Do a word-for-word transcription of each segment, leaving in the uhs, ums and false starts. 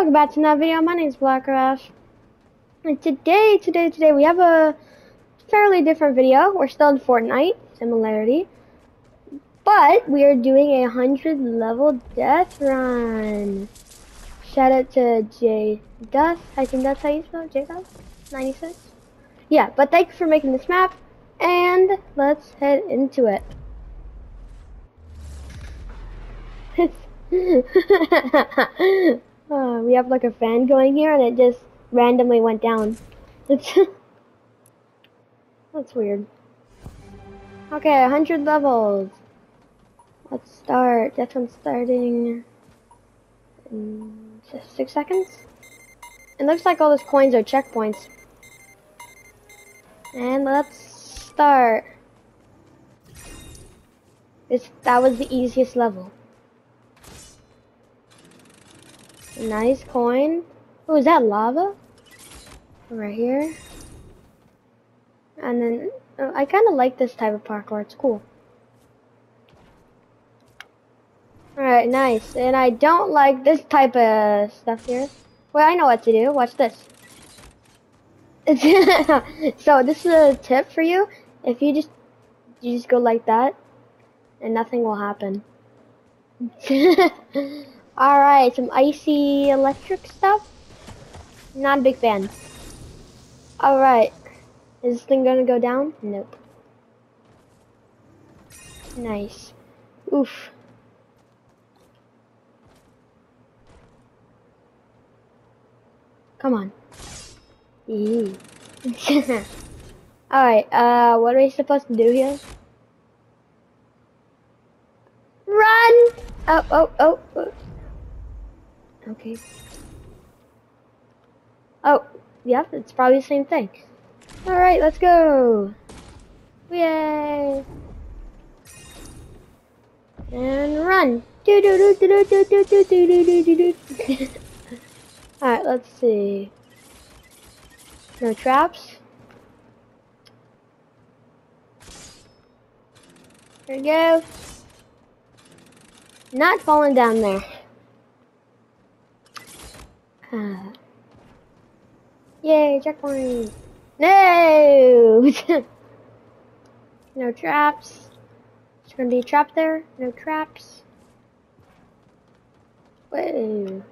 Welcome back to another video. My name is BlackRash, and today, today, today we have a fairly different video. We're still in Fortnite, similarity, but we are doing a hundred level death run. Shout out to JDuth. I think that's how you spell it, JDuth ninety-six. Yeah, but thanks for making this map, and let's head into it. It's Uh, we have like a fan going here, and it just randomly went down. It's that's weird. Okay, one hundred levels. Let's start. That's one starting in just six seconds. It looks like all those coins are checkpoints. And let's start. This that was the easiest level. Nice coin. Oh, is that lava? Right here. And then, oh, I kind of like this type of parkour. It's cool. Alright, nice. And I don't like this type of stuff here. Well, I know what to do. Watch this. So, this is a tip for you. If you just, you just go like that, and nothing will happen. Alright, some icy electric stuff. Not a big fan. Alright. Is this thing gonna go down? Nope. Nice. Oof. Come on. Alright, uh, what are we supposed to do here? Run! Oh, oh, oh, oh. Okay. Oh, yeah, it's probably the same thing. Alright, let's go! Yay! And run! Alright, let's see. No traps. There we go. Not falling down there. Uh, yay, checkpoint! No! No traps. There's gonna be a trap there. No traps. Whoa.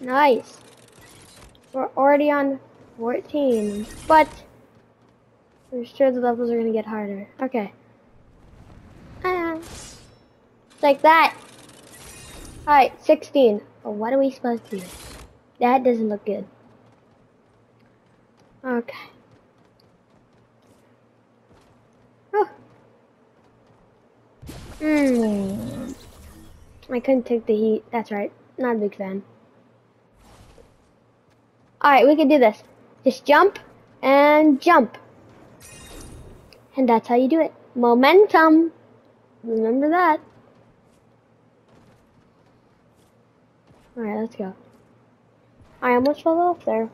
Nice. We're already on fourteen, but I'm sure the levels are gonna get harder. Okay. Ah. Like that. Alright, sixteen. Oh, what are we supposed to do? That doesn't look good. Okay. Oh. Mm. I couldn't take the heat. That's right. Not a big fan. Alright, we can do this. Just jump and jump. And that's how you do it. Momentum. Remember that. Alright, let's go. I almost fell off there.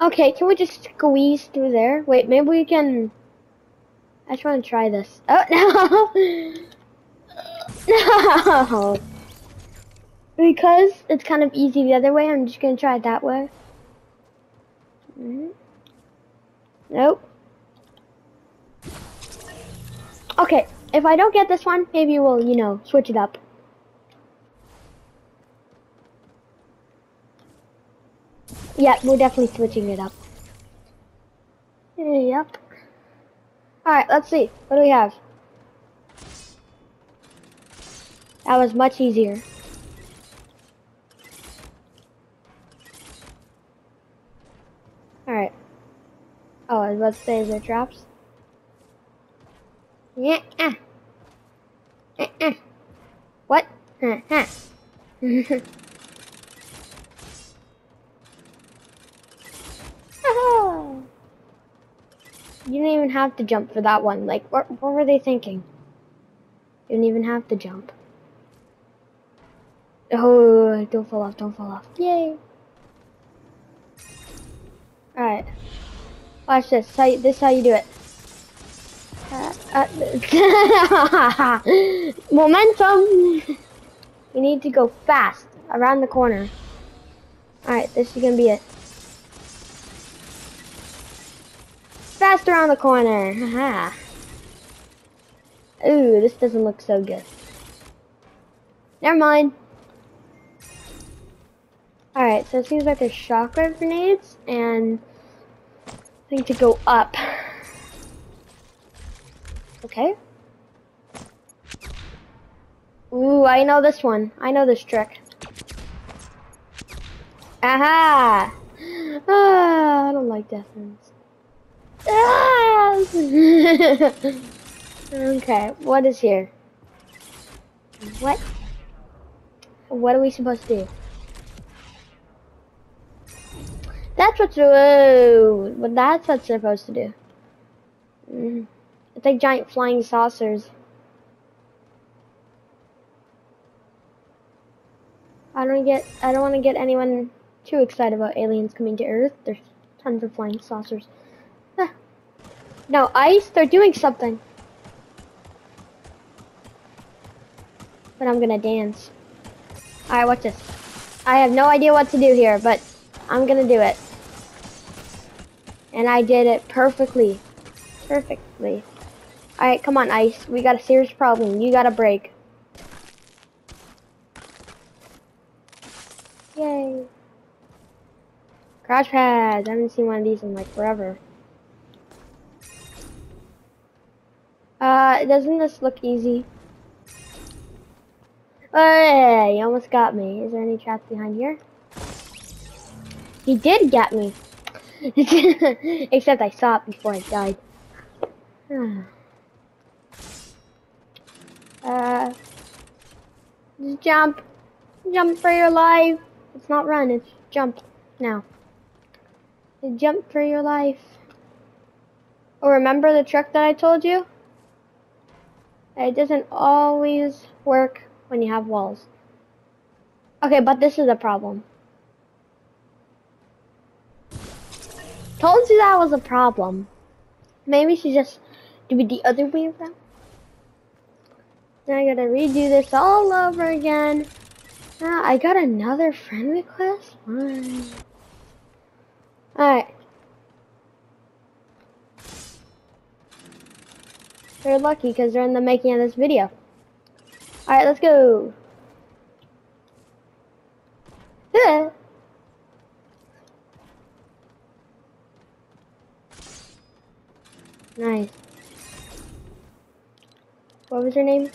Okay, can we just squeeze through there? Wait, maybe we can... I just want to try this. Oh, no! No! Because it's kind of easy the other way, I'm just going to try it that way. Mm-hmm. Nope. Okay, if I don't get this one, maybe we'll, you know, switch it up. Yeah, we're definitely switching it up. Yep. Alright, let's see. What do we have? That was much easier. Alright. Oh, I was about to say, is there traps? Yeah. Uh. Uh -uh. What? Uh -huh. You didn't even have to jump for that one. Like, what, what were they thinking? You didn't even have to jump. Oh, don't fall off, don't fall off. Yay! Alright. Watch this. This, how you, this is how you do it. Uh, uh, Momentum! You need to go fast around the corner. Alright, this is gonna be it. Fast around the corner. Haha. Ooh, this doesn't look so good. Never mind. Alright, so it seems like there's shockwave grenades and I think to go up. Okay. Ooh, I know this one. I know this trick. Aha! Ah, I don't like death ends. Ah! Okay, what is here? What? What are we supposed to do? That's what's, whoa, well, that's what's supposed to do. Mm-hmm. It's like giant flying saucers. I don't get. I don't want to get anyone too excited about aliens coming to Earth. There's tons of flying saucers. Ah. No ice. They're doing something. But I'm gonna dance. All right, watch this. I have no idea what to do here, but I'm gonna do it. And I did it perfectly. Perfectly. Alright, come on, Ice. We got a serious problem. You gotta break. Yay. Crash pads. I haven't seen one of these in like forever. Uh, doesn't this look easy? Hey, you almost got me. Is there any traps behind here? He did get me. Except I saw it before I died. Uh, just jump, jump for your life. It's not run, it's jump now. Jump for your life. Oh, remember the trick that I told you? It doesn't always work when you have walls. Okay, but this is a problem. Told you that was a problem. Maybe she just do it the other way around. Now I gotta redo this all over again. Ah, I got another friend request? Why? Alright. They're lucky because they're in the making of this video. Alright, let's go. Yeah. Nice. What was your name?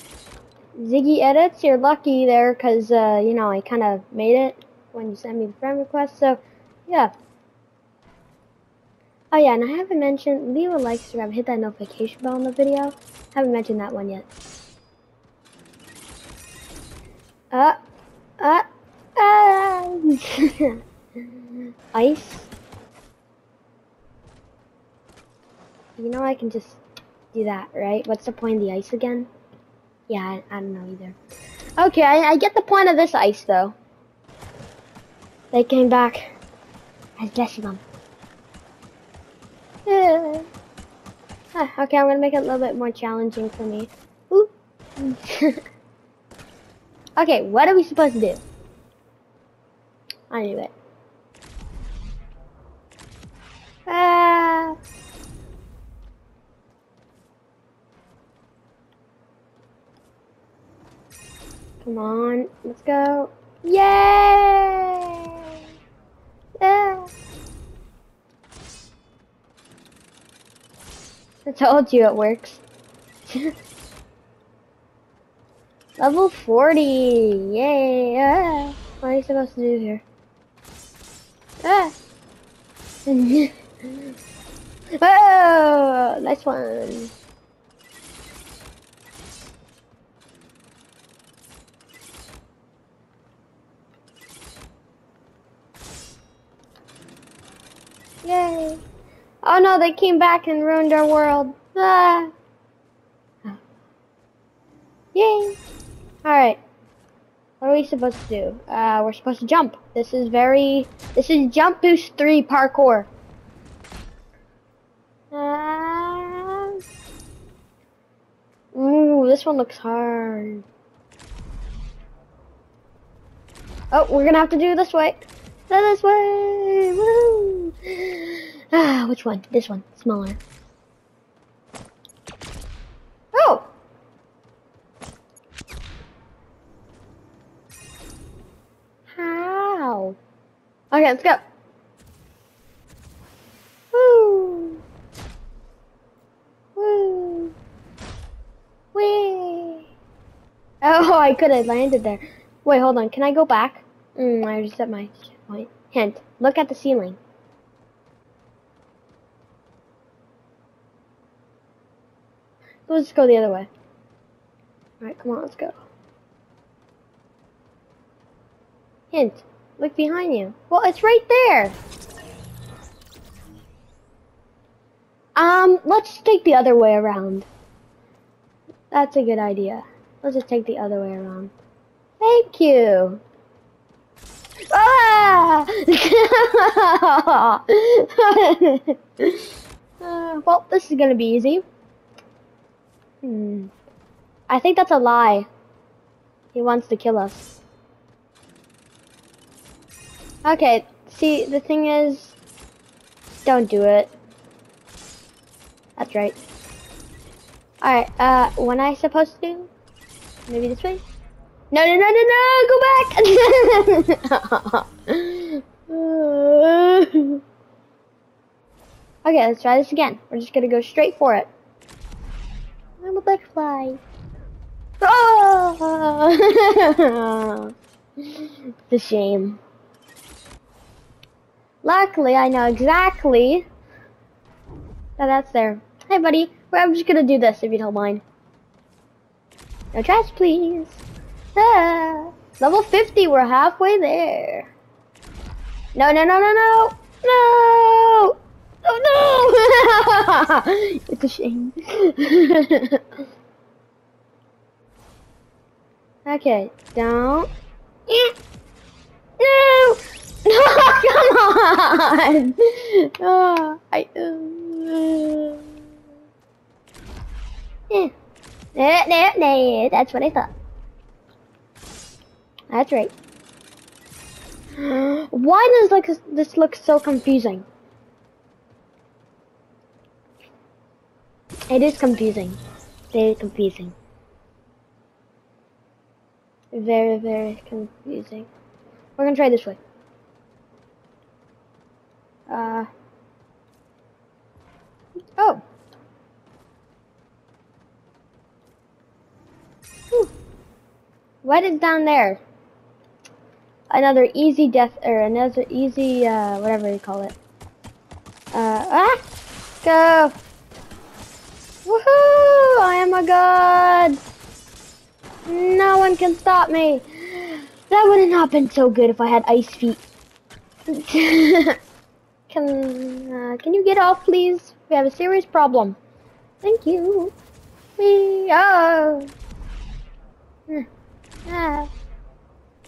Ziggy Edits. You're lucky there because, uh, you know, I kind of made it when you sent me the friend request. So, yeah. Oh, yeah, and I haven't mentioned, leave a like, subscribe, hit that notification bell on the video. Haven't mentioned that one yet. Uh, uh, uh. Ice. You know I can just do that, right? What's the point of the ice again? Yeah, I, I don't know either. Okay, I, I get the point of this ice, though. They came back as Deshimum. Yeah. Huh, okay, I'm going to make it a little bit more challenging for me. Ooh. Okay, what are we supposed to do? I knew it. Ah... Come on, let's go. Yay! Yeah. I told you it works. Level forty, yay! Yeah. What are you supposed to do here? Ah. Oh, nice one. Yay! Oh no, they came back and ruined our world. Ah! Oh. Yay! Alright. What are we supposed to do? Uh, we're supposed to jump. This is very... This is Jump Boost three parkour. Uh... Ooh, this one looks hard. Oh, we're gonna have to do this way. This way. Woo. Ah, which one? This one. Smaller. Oh. How? Okay, let's go. Woo. Woo. Wee. Oh, I could have landed there. Wait, hold on. Can I go back? Mm, I just set my point. Hint. Look at the ceiling. Let's just go the other way. Alright, come on, let's go. Hint. Look behind you. Well, it's right there. Um, let's take the other way around. That's a good idea. Let's just take the other way around. Thank you. Ah! uh, well, this is gonna be easy. Hmm. I think that's a lie. He wants to kill us. Okay. See, the thing is, don't do it. That's right. All right. Uh, when am I supposed to do? Maybe this way. No, no, no, no, no, go back! Okay, let's try this again. We're just gonna go straight for it. I'm a butterfly. Oh! It's a shame. Luckily, I know exactly that that's there. Hey, buddy. I'm just gonna do this, if you don't mind. No trash, please. Ah, level fifty, we're halfway there. No, no, no, no, no, no, oh no! It's a shame. Okay, down. Yeah. No, no, come on! Oh, I. Uh, yeah. No, no, no, that's what I thought. That's right. Why does like this look so confusing? It is confusing. Very confusing. Very, very confusing. We're gonna try this way. Uh. Oh. Whew. What is down there? Another easy death, or another easy, uh, whatever you call it. Uh, ah! Go! Woohoo! I am a god! No one can stop me! That would have not been so good if I had ice feet. Can, uh, can you get off, please? We have a serious problem. Thank you. We, oh! Ah.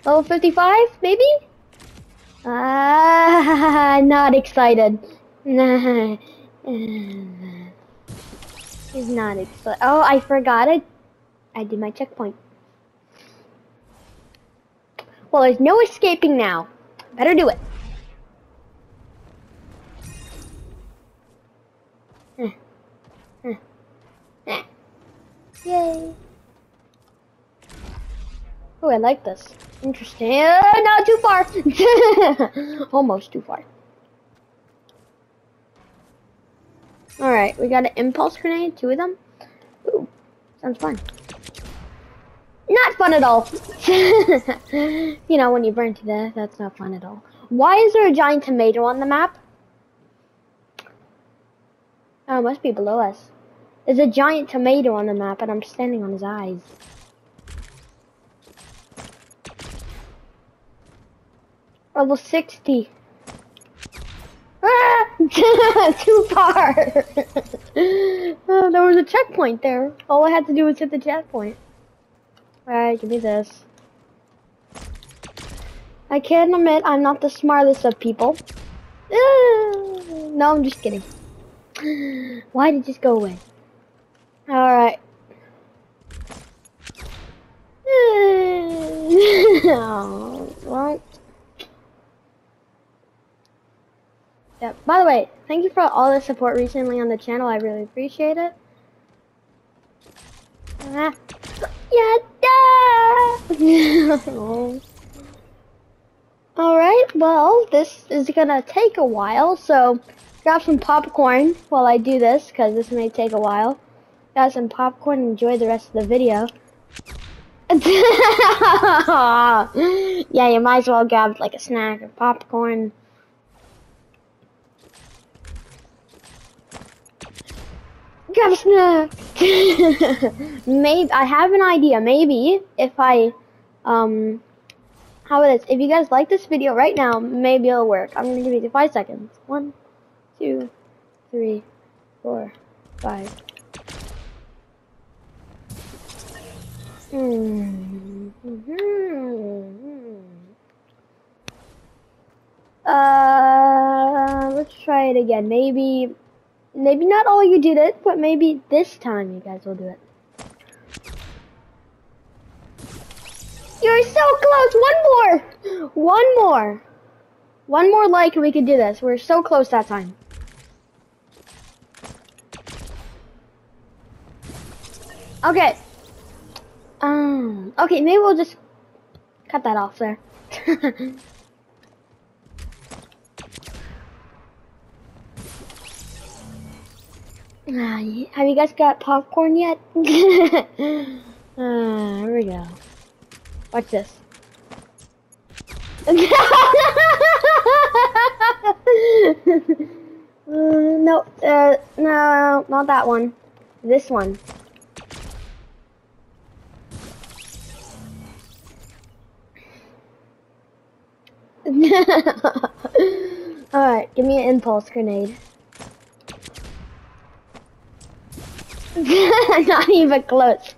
Level fifty-five, maybe? Ah, not excited. Nah. He's not excited. Oh, I forgot it. I did my checkpoint. Well, there's no escaping now. Better do it. Uh, uh, uh. Yay. Oh, I like this. Interesting. Uh, not too far. Almost too far. All right, we got an impulse grenade, two of them. Ooh, sounds fun. Not fun at all. You know, when you burn to death, that's not fun at all. Why is there a giant tomato on the map? Oh, it must be below us. There's a giant tomato on the map, and I'm standing on his eyes. Level sixty. Ah! Too far! Oh, there was a checkpoint there. All I had to do was hit the checkpoint. Alright, give me this. I can't admit I'm not the smartest of people. Ah! No, I'm just kidding. Why did this go away? Alright. Right. Yeah. By the way, thank you for all the support recently on the channel. I really appreciate it. Ah. Yeah. All right. Well, this is gonna take a while, so grab some popcorn while I do this, because this may take a while. Got some popcorn. Enjoy the rest of the video. Yeah, you might as well grab like a snack or popcorn. Grab a snack. Maybe I have an idea. Maybe if I, um, how about this? If you guys like this video right now, maybe it'll work. I'm gonna give you five seconds. One. Two, three, four, five. Mm-hmm. Uh, let's try it again. Maybe, maybe not all you did it, but maybe this time you guys will do it. You're so close. One more. One more. One more like, and we could do this. We're so close that time. Okay. Um, okay, maybe we'll just cut that off there. Ah, have you guys got popcorn yet? uh, here we go. Watch this. uh, no, uh, no, not that one. This one. Alright, give me an impulse grenade. Not even close.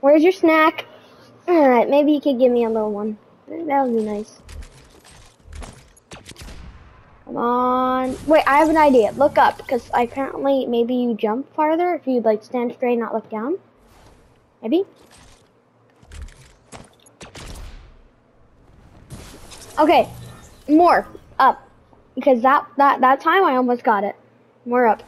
Where's your snack? Alright, maybe you could give me a little one. That would be nice. Come on. Wait, I have an idea. Look up, because I currently, maybe you jump farther if you'd like stand straight and not look down. Maybe? Okay, more up, because that that that time I almost got it. More up.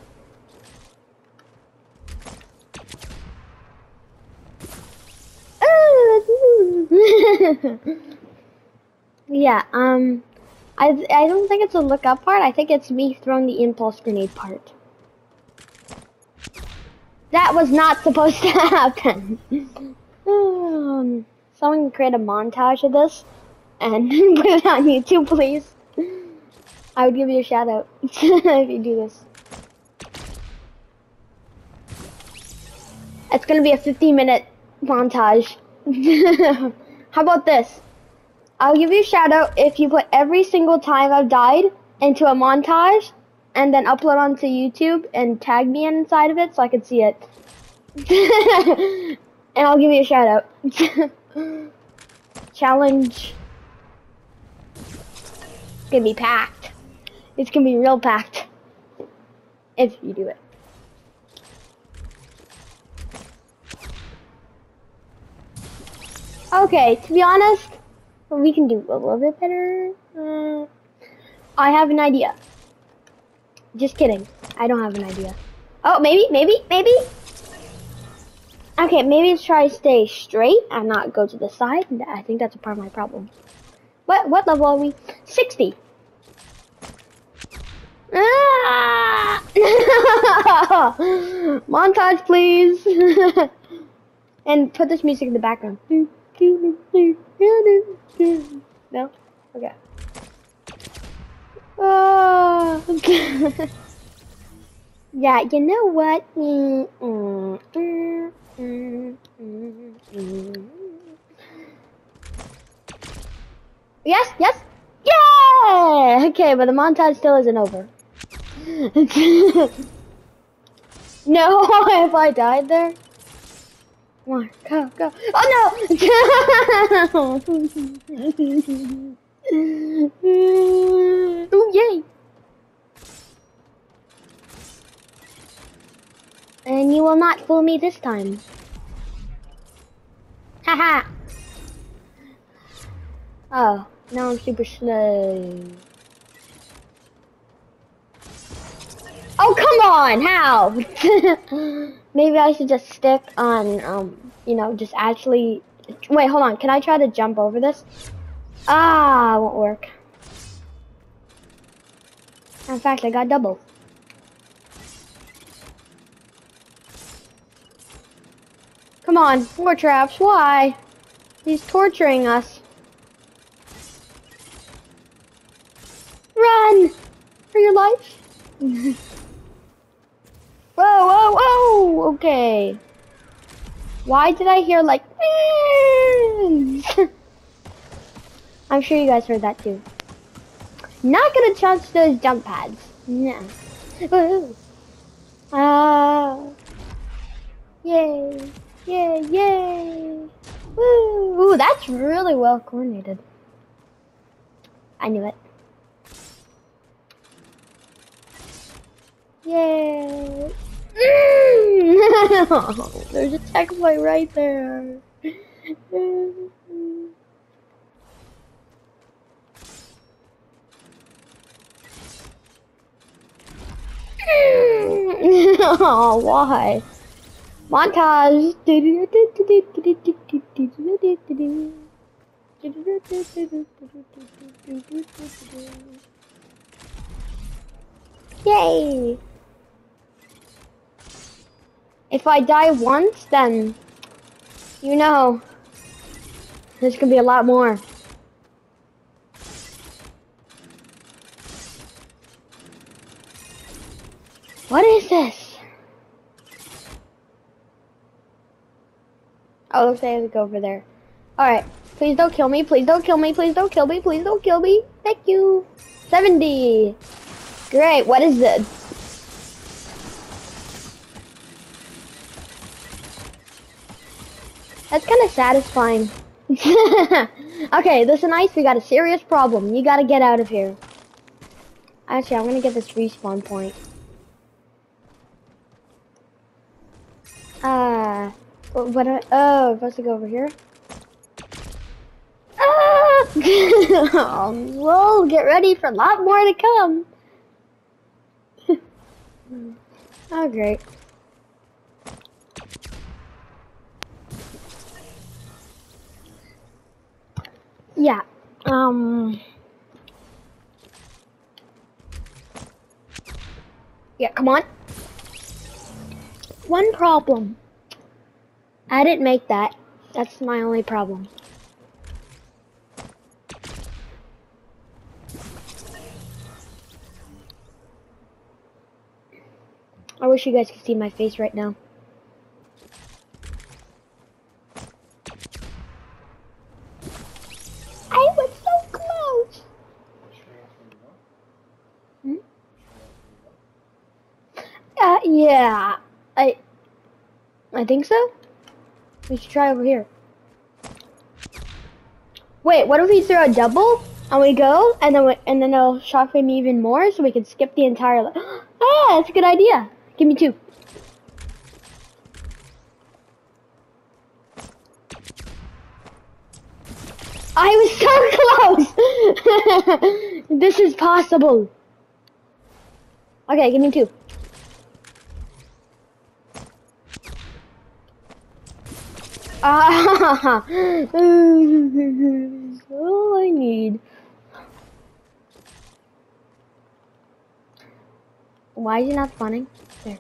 Yeah. Um, I I don't think it's a look up part. I think it's me throwing the impulse grenade part. That was not supposed to happen. um, someone can create a montage of this and put it on YouTube, please. I would give you a shout out if you do this. It's gonna be a fifteen minute montage. How about this? I'll give you a shout out if you put every single time I've died into a montage and then upload onto YouTube and tag me inside of it so I can see it. And I'll give you a shout out. Challenge. It's gonna be packed. It's gonna be real packed if you do it. Okay, to be honest, we can do a little bit better. Uh, I have an idea. Just kidding. I don't have an idea. Oh, maybe, maybe, maybe. Okay, maybe let's try to stay straight and not go to the side. I think that's a part of my problem. What what level are we? sixty. Ah! Montage, please. And put this music in the background. No? Okay. Oh. Yeah, you know what? Mm, mm, mm, mm, mm, mm. Yes, yes, yeah! Okay, but the montage still isn't over. No, if I died there. Come on, go, go. Oh no! Ooh, yay! And you will not fool me this time. Haha! Oh, now I'm super slow. Oh, come on, how? Maybe I should just stick on, um, you know, just actually... Wait, hold on, can I try to jump over this? Ah, won't work. In fact, I got double. Come on, more traps, why? He's torturing us. Run! For your life? whoa, whoa, whoa! Okay. Why did I hear like... I'm sure you guys heard that too. Not gonna touch those jump pads. No. Ah. Uh, yay. Yay, yay! Woo! Ooh, that's really well coordinated. I knew it. Yay! Mm! Oh, there's a checkpoint right there. Oh, why? Montage. Yay! If I die once, then you know there's gonna be a lot more. What is this? Oh, looks like I have to go over there. Alright. Please don't kill me. Please don't kill me. Please don't kill me. Please don't kill me. Thank you. seventy. Great. What is this? That's kind of satisfying. Okay, listen, Ice. We got a serious problem. You got to get out of here. Actually, I'm going to get this respawn point. Uh... What I, oh, I'm supposed to go over here. Ah! Well, get ready for a lot more to come. Oh, great. Yeah. Um. Yeah, come on. One problem. I didn't make that. That's my only problem. I wish you guys could see my face right now. I was so close. Hmm? Uh, yeah. I. I think so. We should try over here. Wait, what if we throw a double and we go, and then we, and then it'll shockwave me even more, so we can skip the entire. Ah, that's a good idea. Give me two. I was so close. This is possible. Okay, give me two. Ah, all I need. Why is it not spawning? There.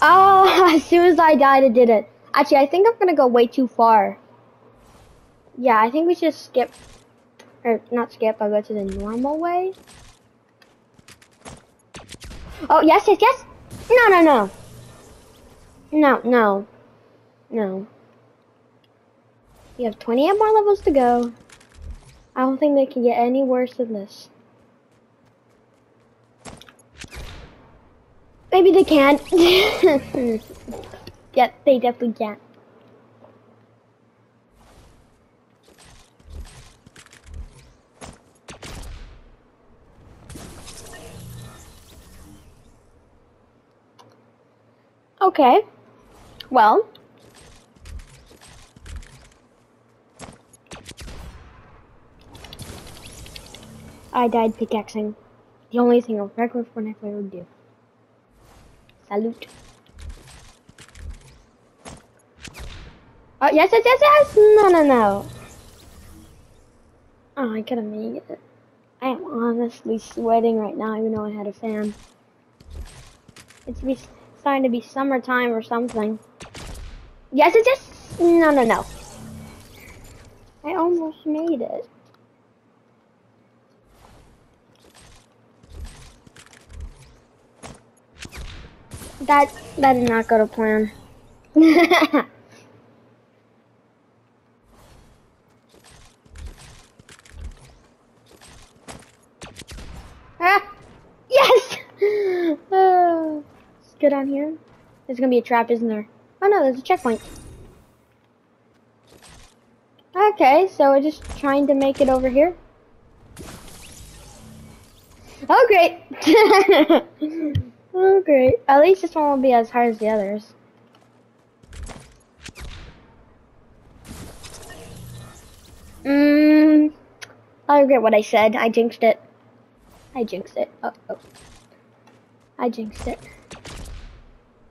Oh, as soon as I died, it did it. Actually, I think I'm gonna go way too far. Yeah, I think we should skip, or not skip. I'll go to the normal way. Oh yes, yes, yes. No, no, no. No, no. No. You have twenty-eight more levels to go. I don't think they can get any worse than this. Maybe they can't. Yeah, they definitely can't. Okay, well, I died pickaxing. The only thing a regular Fortnite player would do. Salute. Oh, yes, yes, yes, yes! No, no, no. Oh, I could have made it. I am honestly sweating right now, even though I had a fan. It's, be, it's starting to be summertime or something. Yes, yes, yes! No, no, no. I almost made it. That, that did not go to plan. Ah, yes! Oh, let's go down here. There's gonna be a trap, isn't there? Oh no, there's a checkpoint. Okay, so we're just trying to make it over here. Oh great! Oh great! At least this one won't be as hard as the others. Mmm. I regret what I said. I jinxed it. I jinxed it. Oh, oh. I jinxed it.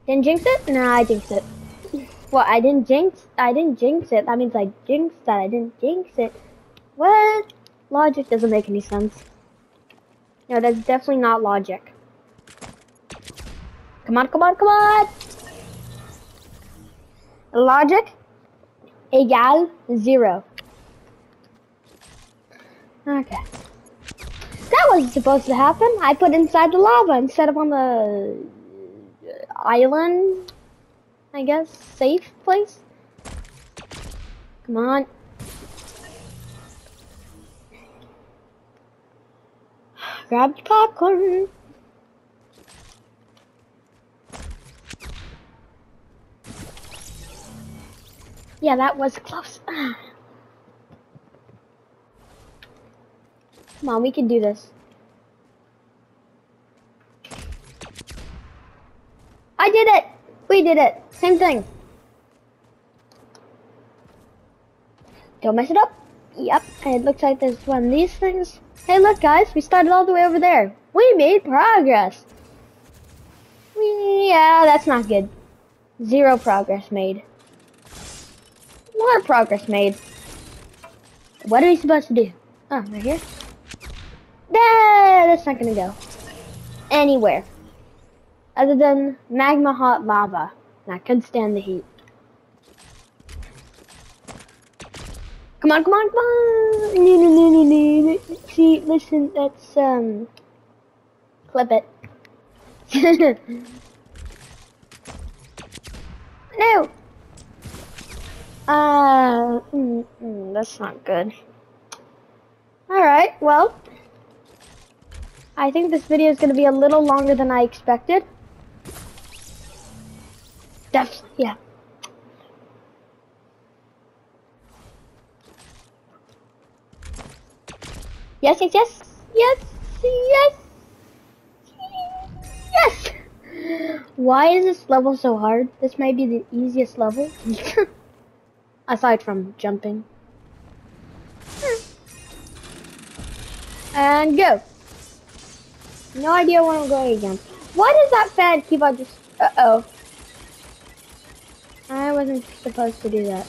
Didn't jinx it? No, I jinxed it. Well, I didn't jinx. I didn't jinx it. That means I jinxed that. I didn't jinx it. What? Logic doesn't make any sense. No, that's definitely not logic. Come on, come on, come on! Logic equal zero. Okay. That wasn't supposed to happen. I put inside the lava instead of on the island, I guess, safe place. Come on. Grab the popcorn. Yeah, that was close. Come on, we can do this. I did it! We did it! Same thing. Don't mess it up. Yep, and it looks like there's one of these things. Hey look guys, we started all the way over there. We made progress. We, yeah, that's not good. Zero progress made. More progress made. What are we supposed to do? Oh, right here? Nah, that's not gonna go anywhere. Other than magma hot lava. And I couldn't stand the heat. Come on, come on, come on! No, no, no, no, no. See, listen, that's, um... clip it. No! Uh, mm, mm, that's not good. Alright, well, I think this video is going to be a little longer than I expected. Definitely, yeah. Yes, yes, yes, yes, yes, yes! Why is this level so hard? This might be the easiest level. Aside from jumping. And go. No idea where I'm going again. Why does that fan keep on just... Uh-oh. I wasn't supposed to do that.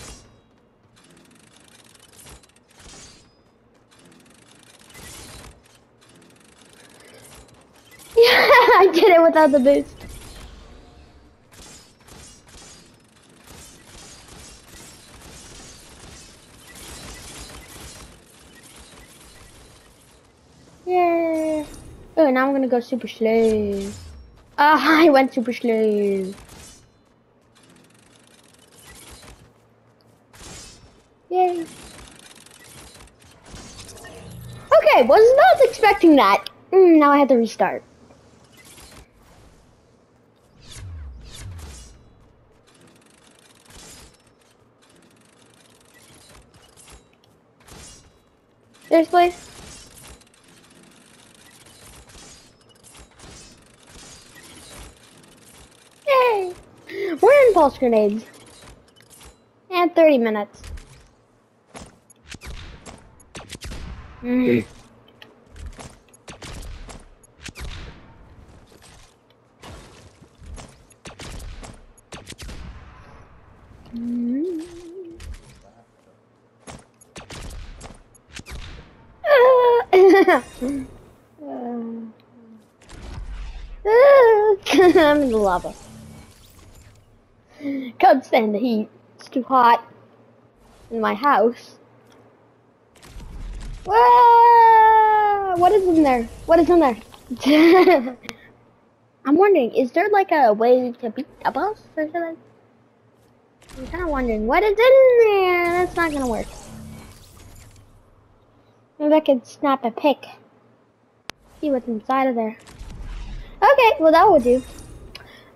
Yeah, I did it without the boost. Oh, now I'm gonna go super slow. Ah, oh, I went super slow. Yay. Okay, was not expecting that. Mm, now I have to restart. There's place. Pulse grenades and thirty minutes. Mm. I'm in the lava. Can't stand the heat. It's too hot in my house. Whoa! What is in there? What is in there? I'm wondering, is there like a way to beat the boss or something? I'm kind of wondering what is in there. That's not gonna work. Maybe I could snap a pic. See what's inside of there. Okay, well that will do.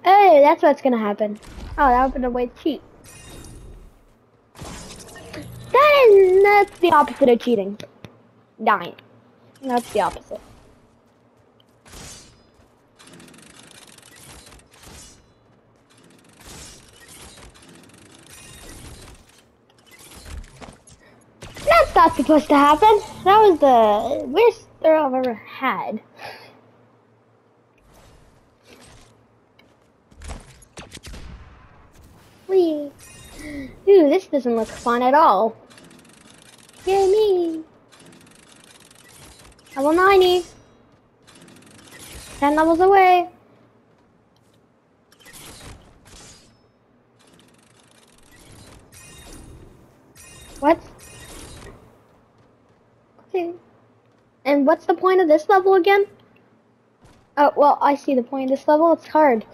Hey, that's what's gonna happen. Oh, that opened a way to cheat. That is, that's the opposite of cheating. Dying. That's the opposite. That's not supposed to happen. That was the worst throw I've ever had. Wee. Ooh, this doesn't look fun at all. Yay me. Level ninety. ten levels away. What? Okay. And what's the point of this level again? Oh, well, I see the point of this level. It's hard.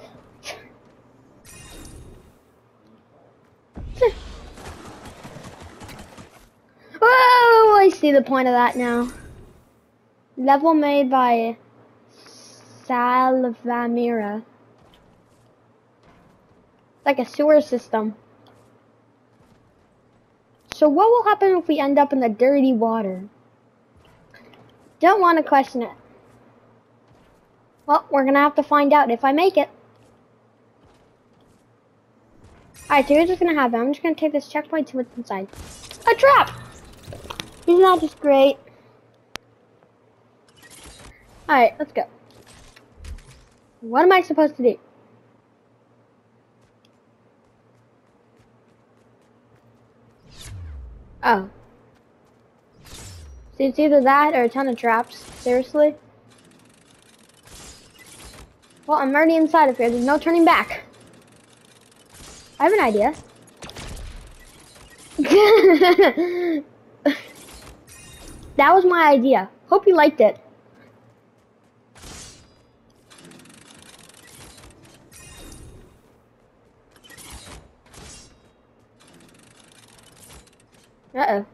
Whoa! I see the point of that now. Level made by Salvamira. Like a sewer system. So what will happen if we end up in the dirty water? Don't want to question it. Well, we're gonna have to find out if I make it. Alright, so here's what's gonna happen. I'm just gonna take this checkpoint to see what's inside. A trap! Isn't that just great? Alright, let's go. What am I supposed to do? Oh. So it's either that or a ton of traps. Seriously? Well, I'm already inside of here. There's no turning back. I have an idea. That was my idea. Hope you liked it. Uh-oh.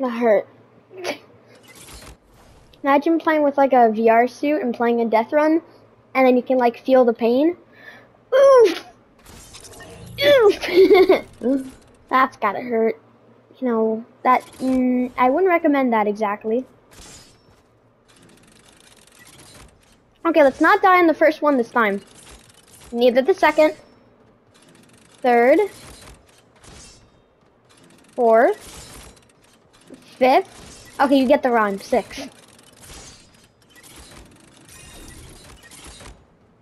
That hurt. Imagine playing with like a V R suit and playing a death run, and then you can like feel the pain. Oof! Oof! That's gotta hurt. You know, that, mm, I wouldn't recommend that exactly. Okay, let's not die in the first one this time. Neither the second. Third. Fourth, fifth. Okay, you get the rhyme. Sixth.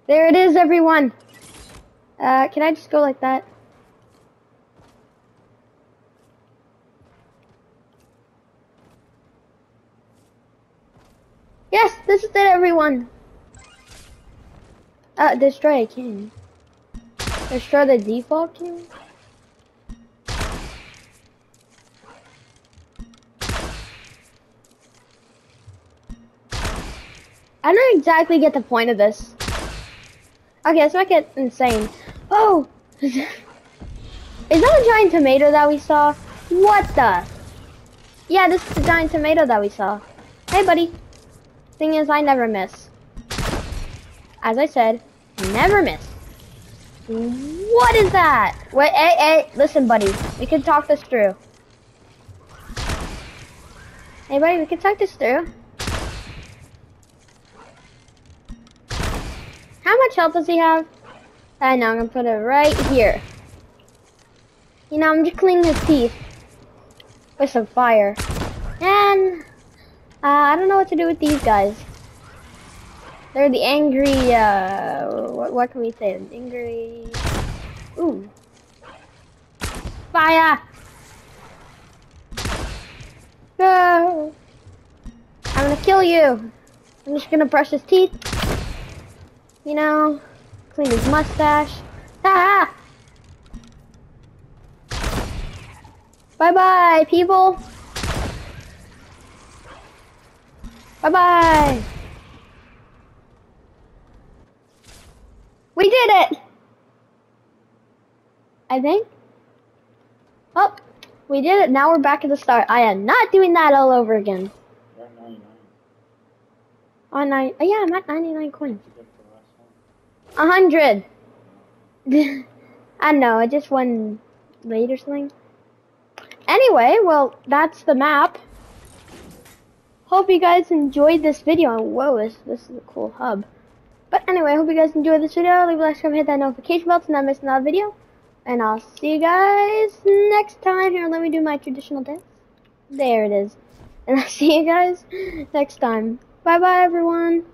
There it is, everyone. Uh, can I just go like that? Yes, this is it, everyone. Uh, destroy a king. Destroy the default king. I don't exactly get the point of this. Okay, let's make it insane. Oh! Is that a giant tomato that we saw? What the? Yeah, this is the giant tomato that we saw. Hey, buddy. Thing is, I never miss. As I said, never miss. What is that? Wait, hey, hey, listen, buddy. We can talk this through. Hey, buddy, we can talk this through. How much health does he have? I know, I'm gonna put it right here. You know, I'm just cleaning his teeth with some fire. And, uh, I don't know what to do with these guys. They're the angry, uh, what, what can we say? Angry. Ooh. Fire! No! I'm gonna kill you! I'm just gonna brush his teeth. You know, clean his mustache. Ah! Bye bye, people! Bye bye! We did it! I think. Oh, we did it. Now we're back at the start. I am not doing that all over again. You're at ninety-nine. Oh, nine, oh, yeah, I'm at ninety-nine coins. A hundred. I don't know. I just won late or something. Anyway, well, that's the map. Hope you guys enjoyed this video. Whoa, this, this is a cool hub. But anyway, I hope you guys enjoyed this video. Leave a like, subscribe, hit that notification bell so not miss another video. And I'll see you guys next time. Here, let me do my traditional dance. There it is. And I'll see you guys next time. Bye-bye, everyone.